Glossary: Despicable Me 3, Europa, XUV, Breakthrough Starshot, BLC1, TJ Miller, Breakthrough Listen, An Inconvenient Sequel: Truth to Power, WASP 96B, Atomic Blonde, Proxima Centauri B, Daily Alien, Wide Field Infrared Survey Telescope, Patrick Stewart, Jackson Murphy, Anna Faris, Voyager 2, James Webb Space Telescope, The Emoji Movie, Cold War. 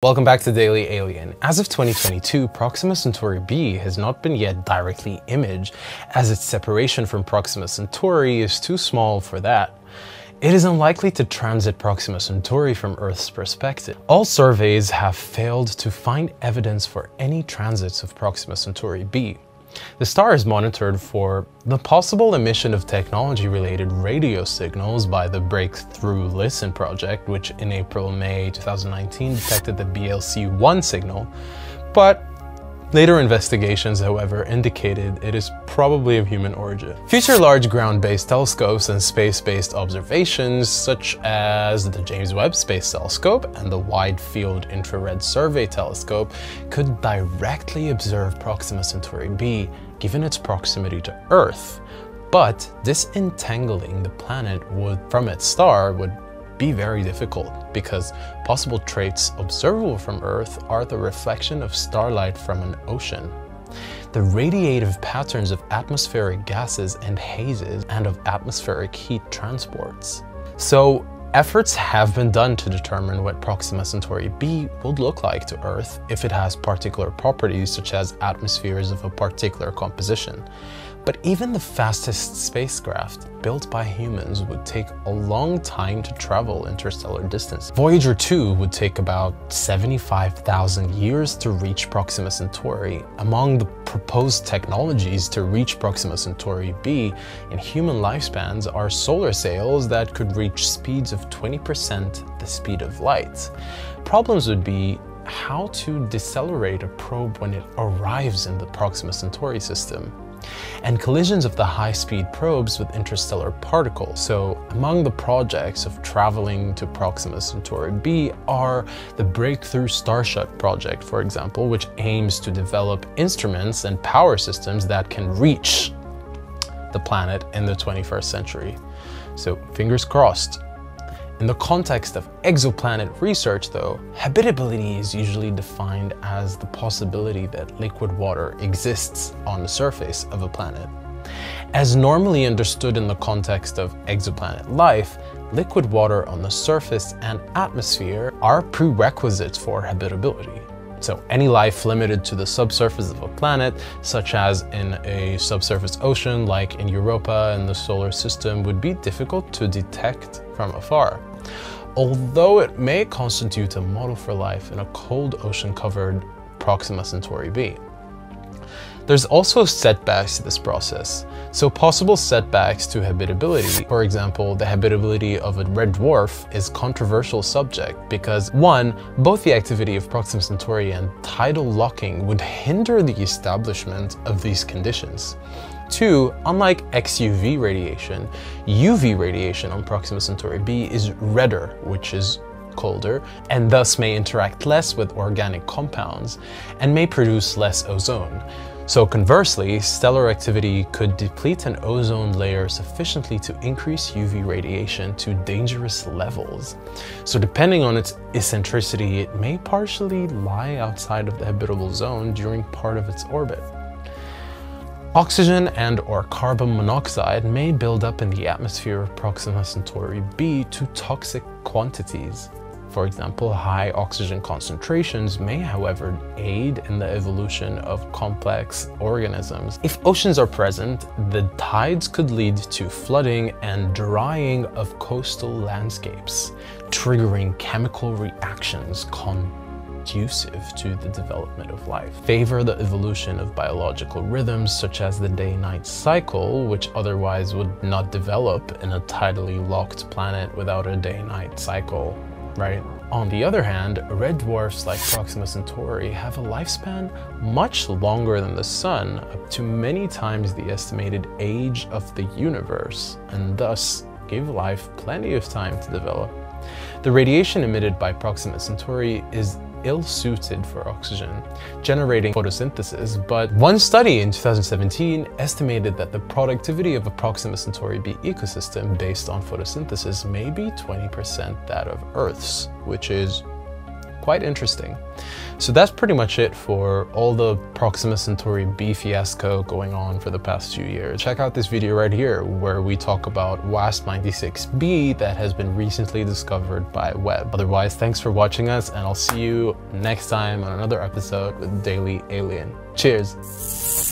Welcome back to Daily Alien. As of 2022, Proxima Centauri B has not been yet directly imaged, as its separation from Proxima Centauri is too small for that. It is unlikely to transit Proxima Centauri from Earth's perspective. All surveys have failed to find evidence for any transits of Proxima Centauri B. The star is monitored for the possible emission of technology-related radio signals by the Breakthrough Listen project, which in April-May 2019 detected the BLC1 signal, but later investigations, however, indicated it is probably of human origin. Future large ground-based telescopes and space-based observations, such as the James Webb Space Telescope and the Wide Field Infrared Survey Telescope, could directly observe Proxima Centauri B, given its proximity to Earth. But disentangling the planet from its star would be very difficult, because possible traits observable from Earth are the reflection of starlight from an ocean, the radiative patterns of atmospheric gases and hazes, and of atmospheric heat transports. So efforts have been done to determine what Proxima Centauri B would look like to Earth if it has particular properties such as atmospheres of a particular composition. But even the fastest spacecraft built by humans would take a long time to travel interstellar distance. Voyager 2 would take about 75,000 years to reach Proxima Centauri. Among the proposed technologies to reach Proxima Centauri B in human lifespans are solar sails that could reach speeds of 20% the speed of light. Problems would be how to decelerate a probe when it arrives in the Proxima Centauri system, and collisions of the high-speed probes with interstellar particles. So among the projects of traveling to Proxima Centauri B are the Breakthrough Starshot project, for example, which aims to develop instruments and power systems that can reach the planet in the 21st century. So fingers crossed. In the context of exoplanet research, though, habitability is usually defined as the possibility that liquid water exists on the surface of a planet. As normally understood in the context of exoplanet life, liquid water on the surface and atmosphere are prerequisites for habitability. So any life limited to the subsurface of a planet, such as in a subsurface ocean like in Europa and the solar system, would be difficult to detect from afar. Although it may constitute a model for life in a cold ocean-covered Proxima Centauri B. There's also setbacks to this process. So possible setbacks to habitability, for example, the habitability of a red dwarf, is a controversial subject because, one, both the activity of Proxima Centauri and tidal locking would hinder the establishment of these conditions. Two, unlike XUV radiation, UV radiation on Proxima Centauri B is redder, which is colder, and thus may interact less with organic compounds and may produce less ozone. So conversely, stellar activity could deplete an ozone layer sufficiently to increase UV radiation to dangerous levels. So depending on its eccentricity, it may partially lie outside of the habitable zone during part of its orbit. Oxygen and/or carbon monoxide may build up in the atmosphere of Proxima Centauri B to toxic quantities. For example, high oxygen concentrations may, however, aid in the evolution of complex organisms. If oceans are present, the tides could lead to flooding and drying of coastal landscapes, triggering chemical reactions conducive to the development of life. Favor the evolution of biological rhythms such as the day-night cycle, which otherwise would not develop in a tidally locked planet without a day-night cycle. Right? On the other hand, red dwarfs like Proxima Centauri have a lifespan much longer than the Sun, up to many times the estimated age of the universe, and thus give life plenty of time to develop. The radiation emitted by Proxima Centauri is ill-suited for oxygen, generating photosynthesis, but one study in 2017 estimated that the productivity of a Proxima Centauri B ecosystem based on photosynthesis may be 20% that of Earth's, which is Quite interesting. So that's pretty much it for all the Proxima Centauri B fiasco going on for the past few years. Check out this video right here where we talk about WASP 96B that has been recently discovered by Webb. Otherwise, thanks for watching us, and I'll see you next time on another episode with Daily Alien. Cheers!